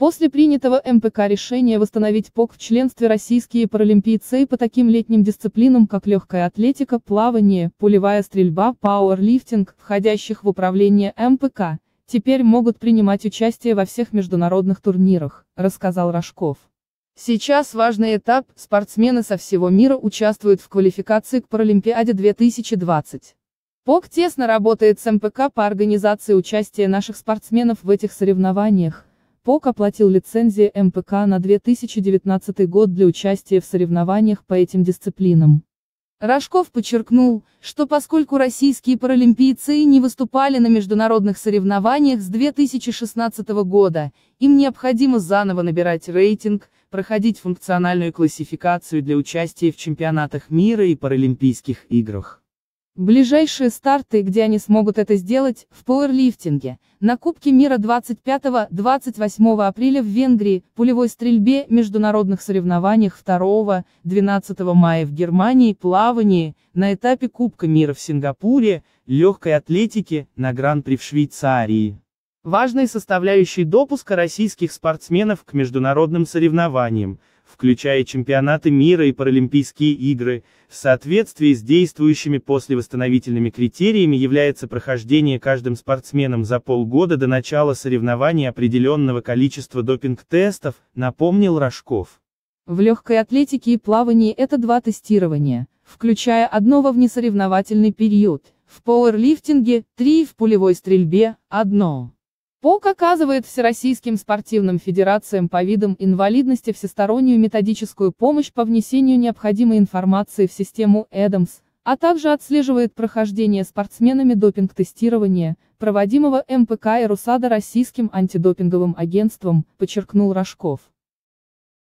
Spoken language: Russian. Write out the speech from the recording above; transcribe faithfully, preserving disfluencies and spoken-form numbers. После принятого эм пэ ка решения восстановить пэ ка эр в членстве российские паралимпийцы по таким летним дисциплинам, как легкая атлетика, плавание, пулевая стрельба, пауэрлифтинг, входящих в управление эм пэ ка, теперь могут принимать участие во всех международных турнирах, рассказал Рожков. Сейчас важный этап, спортсмены со всего мира участвуют в квалификации к Паралимпиаде две тысячи двадцать. пэ ка эр тесно работает с эм пэ ка по организации участия наших спортсменов в этих соревнованиях. пэ ка эр оплатил лицензии эм пэ ка на две тысячи девятнадцатый год для участия в соревнованиях по этим дисциплинам. Рожков подчеркнул, что поскольку российские паралимпийцы не выступали на международных соревнованиях с две тысячи шестнадцатого года, им необходимо заново набирать рейтинг, проходить функциональную классификацию для участия в чемпионатах мира и паралимпийских играх. Ближайшие старты, где они смогут это сделать, в пауэрлифтинге, на Кубке мира двадцать пятого — двадцать восьмого апреля в Венгрии, пулевой стрельбе, международных соревнованиях второго — двенадцатого мая в Германии, плавании, на этапе Кубка мира в Сингапуре, легкой атлетике, на Гран-при в Швейцарии. Важной составляющей допуска российских спортсменов к международным соревнованиям, включая чемпионаты мира и паралимпийские игры, в соответствии с действующими послевосстановительными критериями является прохождение каждым спортсменом за полгода до начала соревнований определенного количества допинг-тестов, напомнил Рожков. В легкой атлетике и плавании это два тестирования, включая одно во внесоревновательный период, в пауэрлифтинге – три, в пулевой стрельбе – одно. пэ ка эр оказывает Всероссийским спортивным федерациям по видам инвалидности всестороннюю методическую помощь по внесению необходимой информации в систему а дамс, а также отслеживает прохождение спортсменами допинг-тестирования, проводимого эм пэ ка и Русада Российским антидопинговым агентством, подчеркнул Рожков.